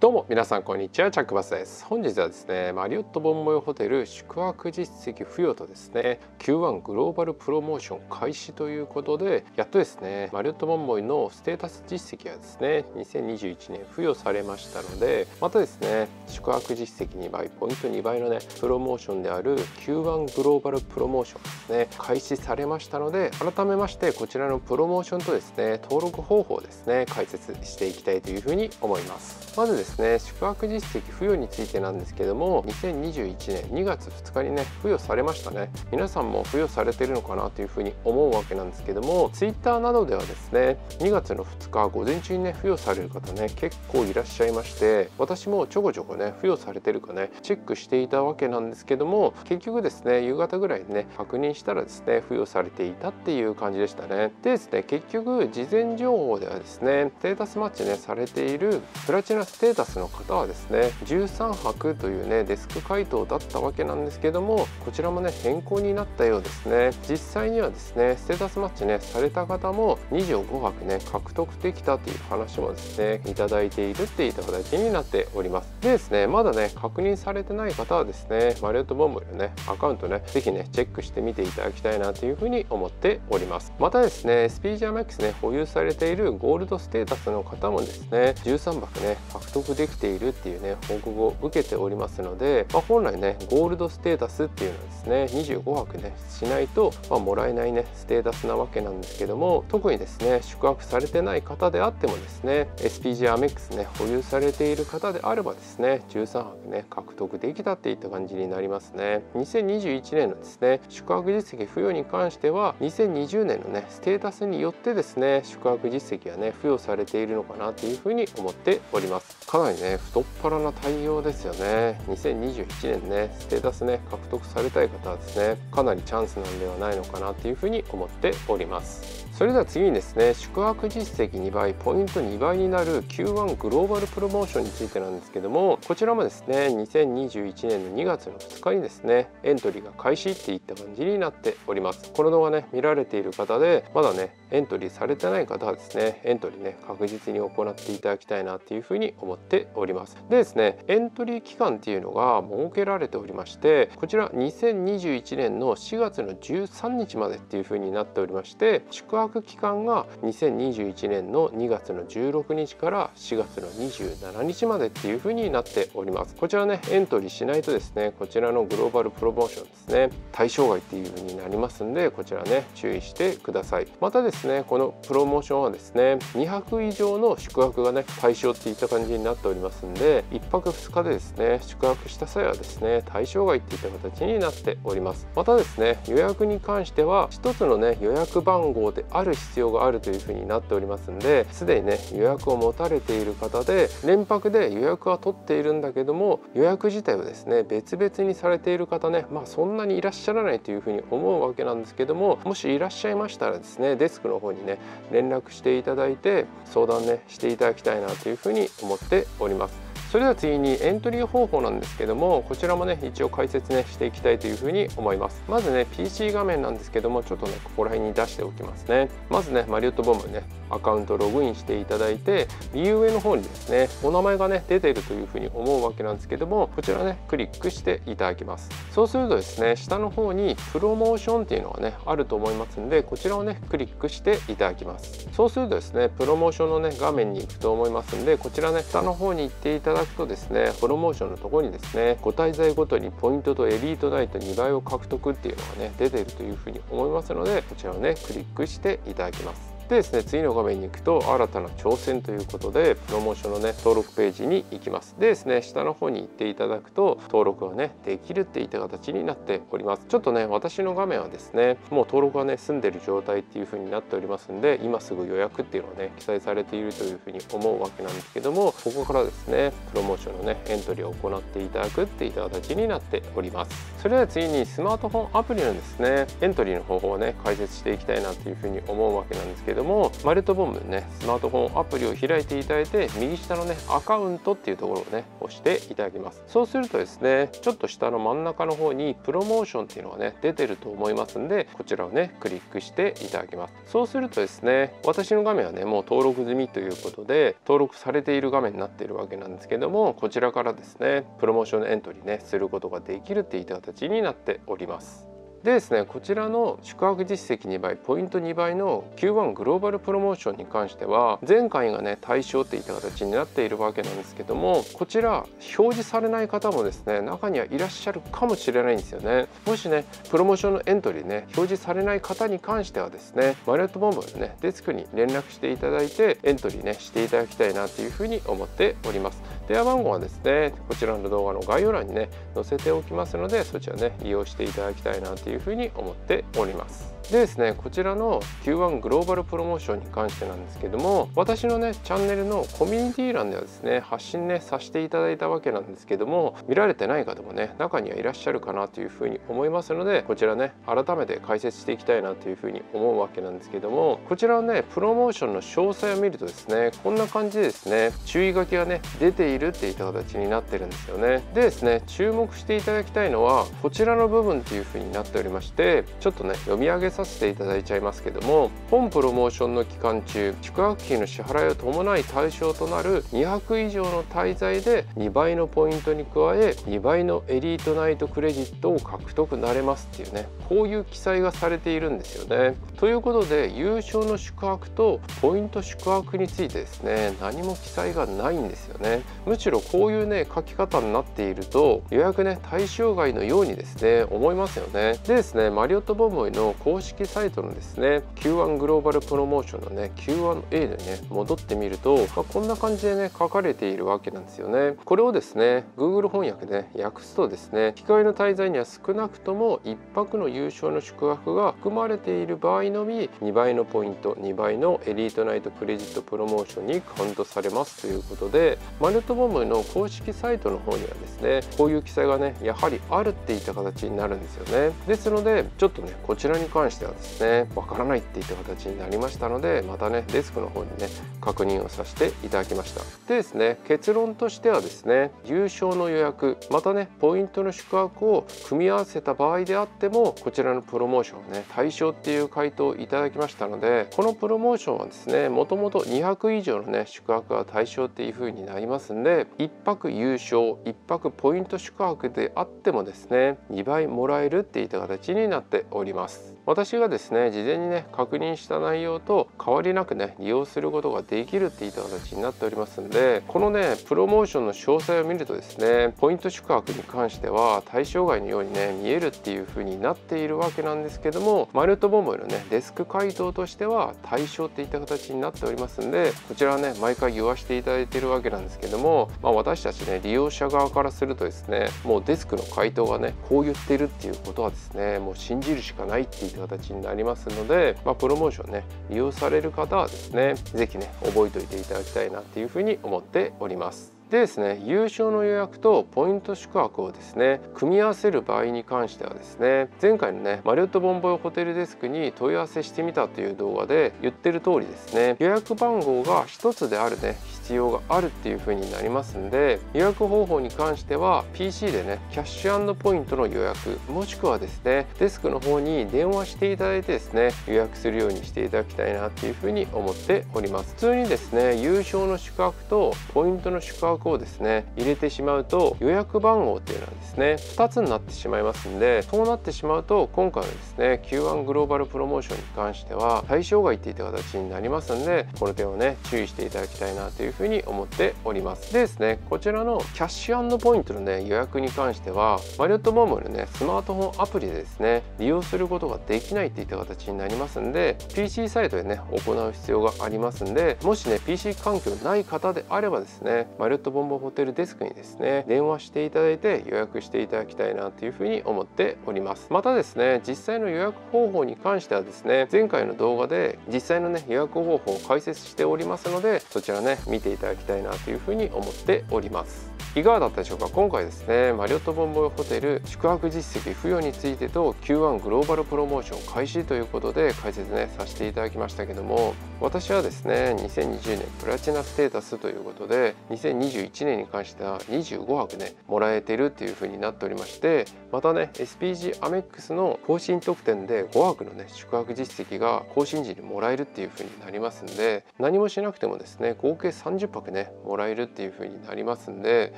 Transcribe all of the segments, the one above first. どうも皆さんこんにちは、チャックバスです。本日はですね、マリオットボンボイホテル宿泊実績付与とですね Q1 グローバルプロモーション開始ということで、やっとですねマリオットボンボイのステータス実績がですね2021年付与されましたので、またですね宿泊実績2倍ポイント2倍のねプロモーションである Q1 グローバルプロモーションですね開始されましたので、改めましてこちらのプロモーションとですね登録方法をですね解説していきたいというふうに思います。まずですね宿泊実績付与についてなんですけども、2021年2月2日にね付与されましたね。皆さんも付与されてるのかなというふうに思うわけなんですけども、 Twitter などではですね2月の2日午前中にね付与される方ね結構いらっしゃいまして、私もちょこちょこね付与されてるかねチェックしていたわけなんですけども、結局ですね夕方ぐらいにね確認したらですね付与されていたっていう感じでしたね。でですね、結局事前情報ではですねステータスマッチねされているプラチナステータスの方はですね13泊というねデスク回答だったわけなんですけども、こちらもね変更になったようですね。実際にはですねステータスマッチねされた方も25泊ね獲得できたという話もですねいただいているっていただきになっております。でですね、まだね確認されてない方はですねマリオットボンボイのねアカウントね是非ねチェックしてみていただきたいなというふうに思っております。またですね SPGアメックスね保有されているゴールドステータスの方もですね13泊ね獲得できているっていうね報告を受けておりますので、本来ねゴールドステータスっていうのはですね25泊ねしないと、もらえないねステータスなわけなんですけども、特にですね宿泊されてない方であってもですね SPGアメックスね保有されている方であればですね13泊ね獲得できたっていった感じになりますね。2021年のですね宿泊実績付与に関しては2020年のねステータスによってですね宿泊実績がね付与されているのかなというふうに思っております。かなりね太っ腹な対応ですよね。2021年ねステータスね獲得されたい方はですねかなりチャンスなんではないのかなというふうに思っております。それでは次にですね宿泊実績2倍ポイント2倍になる Q1 グローバルプロモーションについてなんですけども、こちらもですね2021年の2月の2日にですねエントリーが開始っていった感じになっております。この動画ね見られている方でまだねエントリーされてない方はですねエントリーね確実に行っていただきたいなというふうに思っております。でですね、エントリー期間っていうのが設けられておりまして、こちら2021年の4月の13日までっていうふうになっておりまして、宿泊期間が2021年の2月の16日から4月の27日までっていうふうになっております。こちらねエントリーしないとですねこちらのグローバルプロモーションですね対象外っていうふうになりますんで、こちらね注意してください。またですねこのプロモーションはですね2泊以上の宿泊がね対象っていった感じになっておりますんで、1泊2日でですね宿泊した際はですね対象外っていった形になっております。またですね予約に関しては1つのね予約番号である必要があるというふうになっておりますんで、すでにね予約を持たれている方で連泊で予約は取っているんだけども予約自体はですね別々にされている方ねそんなにいらっしゃらないというふうに思うわけなんですけども、もしいらっしゃいましたらですねデスクの方にね連絡していただいて相談ねしていただきたいなというふうに思っております。それでは次にエントリー方法なんですけども、こちらもね一応解説ねしていきたいというふうに思います。まずね PC 画面なんですけども、ちょっとねここら辺に出しておきますね。まずねマリオットボンボイねアカウントログインしていただいて、右上の方にですねお名前がね出ているというふうに思うわけなんですけども、こちらねクリックしていただきます。そうするとですね下の方にプロモーションっていうのがねあると思いますんで、こちらをねクリックしていただきます。そうするとですねプロモーションのね画面に行くと思いますんで、こちらね下の方に行っていただきますとですね、プロモーションのところにですねご滞在ごとにポイントとエリートナイト2倍を獲得っていうのがね出ているというふうに思いますので、こちらをねクリックしていただきます。でですね、次の画面に行くと新たな挑戦ということでプロモーションのね登録ページに行きます。でですね、下の方に行っていただくと登録がねできるっていった形になっております。ちょっとね私の画面はですねもう登録がね済んでる状態っていう風になっておりますんで、今すぐ予約っていうのをね記載されているという風に思うわけなんですけども、ここからですねプロモーションのねエントリーを行っていただくっていった形になっております。それでは次にスマートフォンアプリのですねエントリーの方法をね解説していきたいなという風に思うわけなんですけどども、マレットボムのねスマートフォンアプリを開いていただいて、右下のねアカウントっていうところをね押していただきます。そうするとですね、ちょっと下の真ん中の方にプロモーションっていうのがね出てると思いますんで、こちらをねクリックしていただきます。そうするとですね、私の画面はねもう登録済みということで、登録されている画面になっているわけなんですけども、こちらからですねプロモーションのエントリーねすることができるっていった形になっております。でですね、こちらの宿泊実績2倍ポイント2倍の Q1 グローバルプロモーションに関しては、前回がね対象っていった形になっているわけなんですけども、こちら表示されない方もですね中にはいらっしゃるかもしれないんですよね。もしねプロモーションのエントリーね表示されない方に関してはですね、マレットボンボのねデスクに連絡していただいてエントリーねしていただきたいなというふうに思っております。電話番号はですねこちらの動画の概要欄にね載せておきますので、そちらね利用していただきたいなというふうに思っております。でですね、こちらの Q1 グローバルプロモーションに関してなんですけども、私のねチャンネルのコミュニティ欄ではですね発信ねさせていただいたわけなんですけども、見られてない方もね中にはいらっしゃるかなというふうに思いますので、こちらね改めて解説していきたいなというふうに思うわけなんですけども、こちらのねプロモーションの詳細を見るとですね、こんな感じでですね注意書きがね出ているっていった形になってるんですよね。でですね、注目していただきたいのはこちらの部分というふうになっておりまして、ちょっとね読み上げさせていただいちゃいますけども、本プロモーションの期間中、宿泊費の支払いを伴い対象となる2泊以上の滞在で2倍のポイントに加え2倍のエリートナイトクレジットを獲得なれますっていうね、こういう記載がされているんですよね。ということで、有償の宿泊とポイント宿泊についてですね何も記載がないんですよね。むしろこういうね書き方になっていると、予約ね対象外のようにですね思いますよね。でですね、マリオットボンボイの公式サイトのですね Q1 グローバルプロモーションのね Q&A でね戻ってみると、こんな感じでね書かれているわけなんですよね。これをですね Google 翻訳で訳すとですね、機会の滞在には少なくとも1泊の有償の宿泊が含まれている場合のみ、2倍のポイント2倍のエリートナイトクレジットプロモーションにカウントされますということで、マレットボンボイの公式サイトの方にはですねこういう記載がねやはりあるっていった形になるんですよね。ですので、ちょっとねこちらに関してはですねわからないっていった形になりましたので、またねデスクの方にね確認をさせていただきました。でですね、結論としてはですね、有償の予約またねポイントの宿泊を組み合わせた場合であっても、こちらのプロモーションはね対象っていう回答をいただきましたので、このプロモーションはですねもともと2泊以上のね宿泊が対象っていう風になりますんで、1泊有償1泊ポイント宿泊であってもですね2倍もらえるっていった形になっております。私がですね事前にね確認した内容と変わりなくね利用することができるっていった形になっておりますんで、このねプロモーションの詳細を見るとですね、ポイント宿泊に関しては対象外のようにね見えるっていう風になっているわけなんですけども、マレットボンボイのねデスク回答としては対象っていった形になっておりますんで、こちらはね毎回言わせていただいているわけなんですけども、私たちね利用者側からするとですね、もうデスクの回答がねこう言ってるっていうことはですねもう信じるしかないっていう形になりますので、プロモーションね利用される方はですね是非ね覚えておいていただきたいなっていうふうに思っております。でですね、有償の予約とポイント宿泊をですね組み合わせる場合に関してはですね、前回のねマリオットボンボイホテルデスクに問い合わせしてみたという動画で言ってる通りですね、予約番号が1つであるね必要があるっていう風になりますんで、予約方法に関しては PC でねキャッシュ&ポイントの予約、もしくはですねデスクの方に電話していただいてですね予約するようにしていただきたいなっていう風に思っております。普通にですね有償の宿泊とポイントの宿泊をですね入れてしまうと、予約番号っていうのはですね2つになってしまいますんで、そうなってしまうと今回のですね Q1 グローバルプロモーションに関しては対象外っていった形になりますんで、この点をね注意していただきたいなというふうに思っております。でですね、こちらのキャッシュ&ポイントのね予約に関してはマリオットボンボイのねスマートフォンアプリでですね利用することができないっていった形になりますんで、 PC サイトでね行う必要がありますんで、もしね PC 環境ない方であればですねマリオットボンボイホテルデスクにですね電話していただいて予約していただきたいなというふうに思っております。またですね、実際の予約方法に関してはですね前回の動画で実際のね予約方法を解説しておりますので、そちらね見ていただきたいなというふうに思っております。いかがだったでしょうか。今回ですね、マリオットボンボイホテル宿泊実績付与についてと Q1 グローバルプロモーション開始ということで解説ねさせていただきましたけども、私はですね2020年プラチナステータスということで2021年に関しては25泊ねもらえてるっていう風になっておりまして、またね SPG アメックスの更新特典で5泊のね宿泊実績が更新時にもらえるっていう風になりますんで、何もしなくてもですね合計30泊ねもらえるっていう風になりますんで、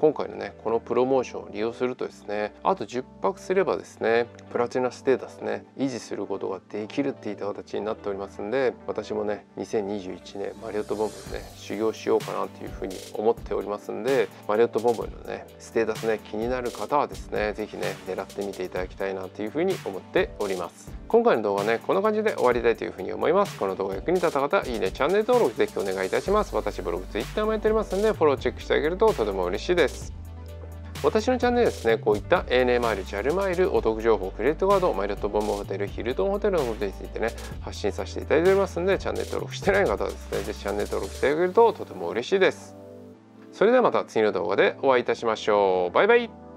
今回のねこのプロモーションを利用するとですね、あと10泊すればですねプラチナステータスね維持することができるっていった形になっておりますんで、私もね2021年マリオットボンボイね修行しようかなというふうに思っておりますんで、マリオットボンボイのねステータスね気になる方はですね是非ね狙ってみていただきたいなというふうに思っております。今回の動画ねこんな感じで終わりたいというふうに思います。この動画役に立った方いいね、チャンネル登録是非お願いいたします。私ブログ Twitter もやっておりますんでフォローチェックしてあげるととても嬉しいです。私のチャンネルですね、こういった ANA マイル、JAL マイル、お得情報、クレジットカード、マリオットボンボイホテル、ヒルトンホテルのことについてね、発信させていただいておりますので、チャンネル登録してない方はですね、ぜひチャンネル登録してあげるととても嬉しいです。それではまた次の動画でお会いいたしましょう。バイバイ。